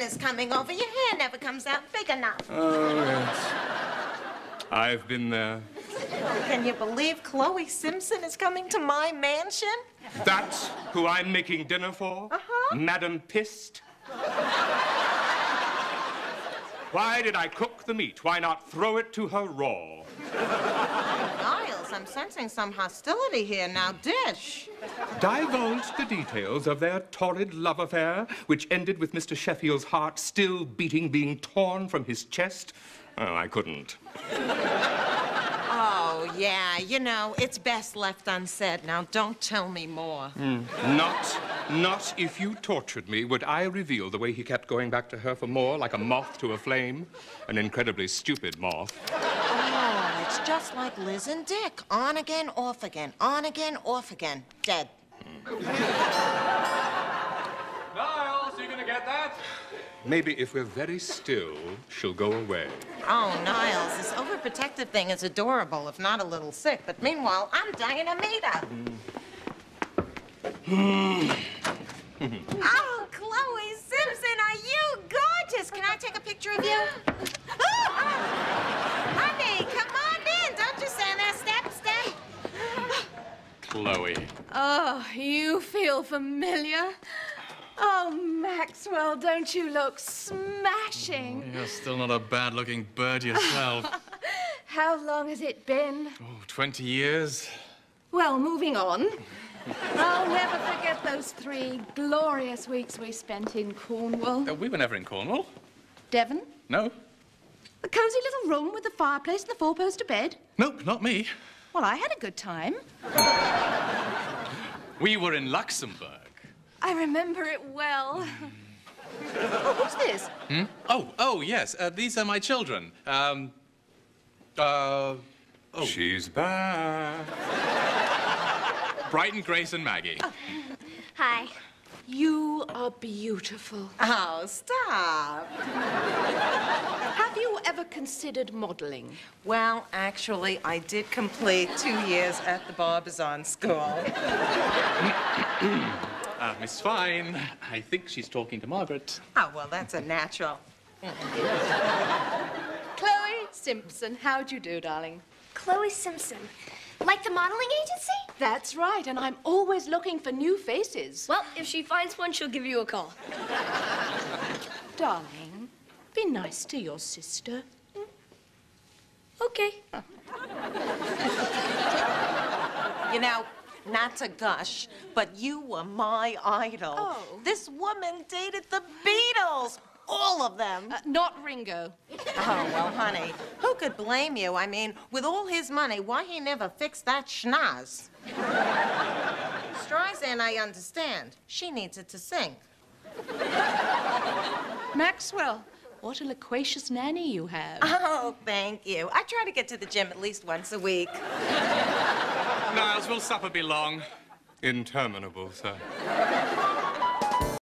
gardener's coming over. Your hair never comes out big enough. Oh, yes. I've been there. Can you believe Chloe Simpson is coming to my mansion? That's who I'm making dinner for? Uh-huh. Madam Pissed. Why did I cook the meat? Why not throw it to her raw? Niles, I'm sensing some hostility here. Now, dish. Divulge the details of their torrid love affair, which ended with Mr. Sheffield's heart still beating, being torn from his chest. Oh, I couldn't. Oh, yeah, you know, it's best left unsaid. Now, don't tell me more. Mm. Not if you tortured me, would I reveal the way he kept going back to her for more, like a moth to a flame? An incredibly stupid moth. Oh, it's just like Liz and Dick. On again, off again, on again, off again. Dead. Mm. Niles, are you gonna get that? Maybe if we're very still, she'll go away. Oh, Niles, this overprotective thing is adorable, if not a little sick. But meanwhile, I'm dying to meet her. Mm. Oh, Chloe Simpson, are you gorgeous? Can I take a picture of you? Honey, come on in. Don't you stand there. Step, step. Chloe. Oh, you feel familiar? Oh, Maxwell, don't you look smashing? You're still not a bad-looking bird yourself. How long has it been? Oh, 20 years. Well, moving on. I'll never forget those 3 glorious weeks we spent in Cornwall. We were never in Cornwall. Devon? No. A cosy little room with the fireplace and the 4-poster bed? Nope, not me. Well, I had a good time. We were in Luxembourg. I remember it well. Oh, who's this? Hmm? Oh, yes. These are my children. Oh. She's back. Brighton, Grace, and Maggie. Oh. Hi. You are beautiful. Oh, stop. Have you ever considered modeling? Well, actually, I did complete 2 years at the Barbizon School. Ms. Fine, I think she's talking to Margaret. Oh, well, that's a natural. Chloe Simpson, how do you do, darling? Chloe Simpson, like the modeling agency? That's right, and I'm always looking for new faces. Well, if she finds one, she'll give you a call. Darling, be nice to your sister. Mm. Okay. Oh. You know, not to gush, but you were my idol. Oh. This woman dated the Beatles, all of them. Not Ringo. Oh, well, honey, who could blame you? I mean, with all his money, why he never fixed that schnoz? Streisand, I understand. She needs it to sink. Maxwell, what a loquacious nanny you have. Oh, thank you. I try to get to the gym at least once a week. Niles, will supper be long? Interminable, sir.